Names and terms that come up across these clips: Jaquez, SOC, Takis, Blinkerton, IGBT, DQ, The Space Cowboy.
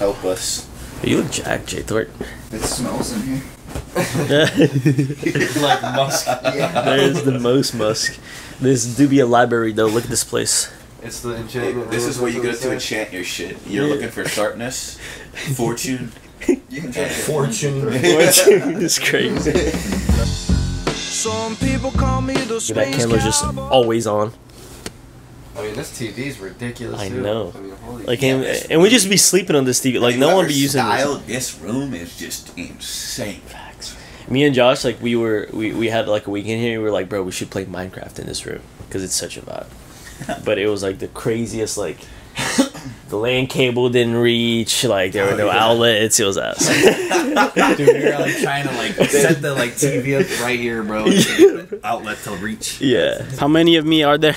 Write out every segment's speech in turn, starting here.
help us. You look jacked, J Thort. It smells in here. Like musk. Yeah. There is the most musk. This do be a library though. Look at this place. It's the enchantment. Hey, this is where you go to enchant your shit. You're looking for sharpness, fortune. You can enchant fortune. Fortune is crazy. Some people call me the Space Cowboy. That camera's just always on. I mean, this TV's ridiculous. I know. I mean, holy and we just be sleeping on this TV. Like, no one be using this. This room is just insane. Facts. Me and Josh, like, we had like a weekend here. We were like, bro, we should play Minecraft in this room because it's such a vibe. But it was like the craziest. Like, the LAN cable didn't reach. Like, there were no outlets. It was ass. Dude, we were like trying to like set the like TV up right here, bro. The outlet to reach. Yeah. How many of me are there?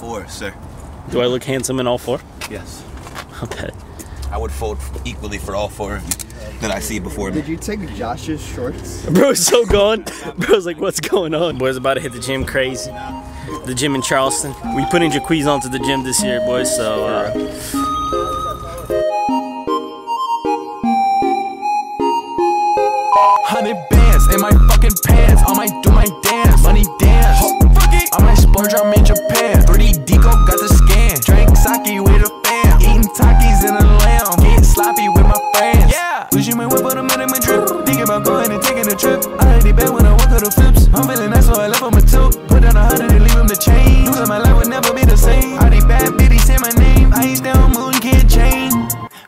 Four, sir. Do I look handsome in all four? Yes. Okay. I would fold equally for all four of you that I see before me. Did you take Josh's shorts? Bro's so gone. Bro's like, what's going on? Boys about to hit the gym crazy. The gym in Charleston. We put in Jaquez onto the gym this year, boys, so... $100 bands in my fucking pants. I might do my dance. Money dance. I might splurge, I'm in Japan. 3D Deco got the scan. Drink sake with a fam. Eating Takis in a lamb. Getting sloppy with my friends. Yeah. Wish you may whip on a minute my drip. Thinking about going and taking a trip. I already bet when I walk on the flips. I'm feeling nice, so I left on my tilt. Put down 100 and leave him the chain. Losing my life would never be the same. All these bad bitches say my name. I ain't down moon, can't change.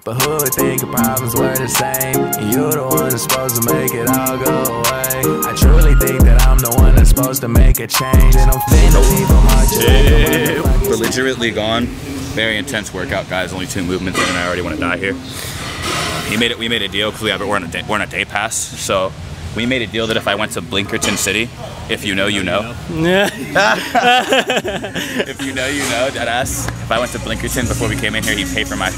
But who would think your problems were the same? You're the one that's supposed to make it all go away. I truly think that I'm the one that's supposed to make a change. And I'm finna leave. Belligerently gone. Very intense workout, guys. Only 2 movements in and I already want to die here. He made it. We made a deal because we're on a day pass. So we made a deal that if I went to Blinkerton City, if you know, you know. If you know, you know, deadass. If I went to Blinkerton before we came in here, he'd pay for my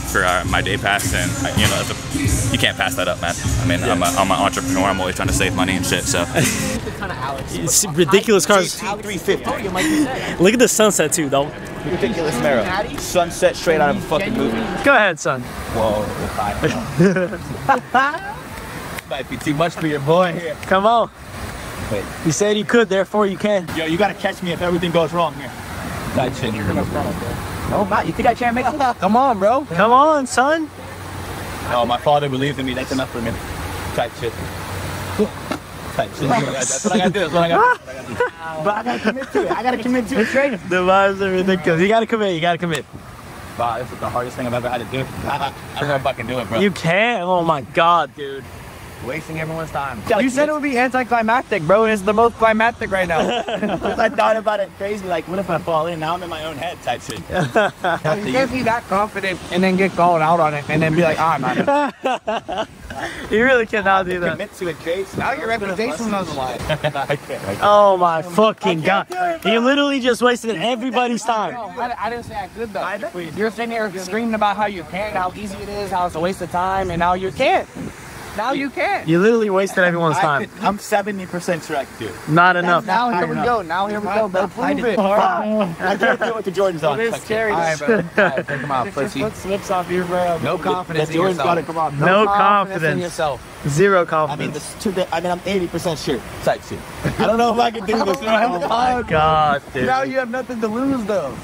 my day pass, and you know, you can't pass that up, man. I mean, yeah. I'm an entrepreneur. I'm always trying to save money and shit. So it's ridiculous cars. $350. Look at the sunset too, though. Ridiculous Mero. Sunset straight out of a fucking movie. Go ahead, son. Whoa. Might be too much for your boy here. Come on. Wait. You said you could, therefore you can. Yo, you gotta catch me if everything goes wrong here. I think you're gonna no, Matt, you think I can't make it? Come on, bro. Come on, son. Oh, my father believed in me. That's enough for me. Type shit. Type shit. That's what I gotta do. That's what I gotta do. But I gotta commit to it. I gotta commit to it. Training. The vibes are ridiculous. You gotta commit. You gotta commit. Wow, this is the hardest thing I've ever had to do. I don't know if I can do it, bro. You can't? Oh my God, dude. Wasting everyone's time. You said it would be anticlimactic, bro. It's the most climactic right now. I thought about it crazy, like, what if I fall in? Now I'm in my own head type shit. You can't be that confident and then get called out on it and then be like, ah, I'm not it. You really cannot do that. Commit to it, Chase. Now your reputation on the line. I can't. Oh my fucking God. You literally just wasted everybody's time. I didn't say I could, though. You're sitting there screaming about how you can't, how easy it is, how it's a waste of time, and now you can't. Now you can. You literally wasted everyone's time. I'm 70% sure I can do it. Not enough. Now here we go. Now here we go. They'll prove it. I can't do it with the Jordans on. It is scary. All right, bro. All right, take them out, pussy. Your foot slips off your bro. No confidence in yourself. Gotta come on. No confidence in yourself. Zero confidence. I mean, this is too. I mean, I'm 80% sure. Type shit. I don't know if I can do this. Oh my God, dude. Now you have nothing to lose, though.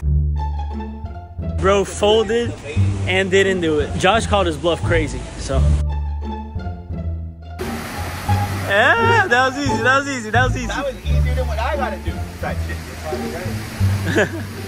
Bro folded and didn't do it. Josh called his bluff crazy, so. Yeah, that was easy, that was easy, that was easy. That was easier than what I gotta do. Type shit.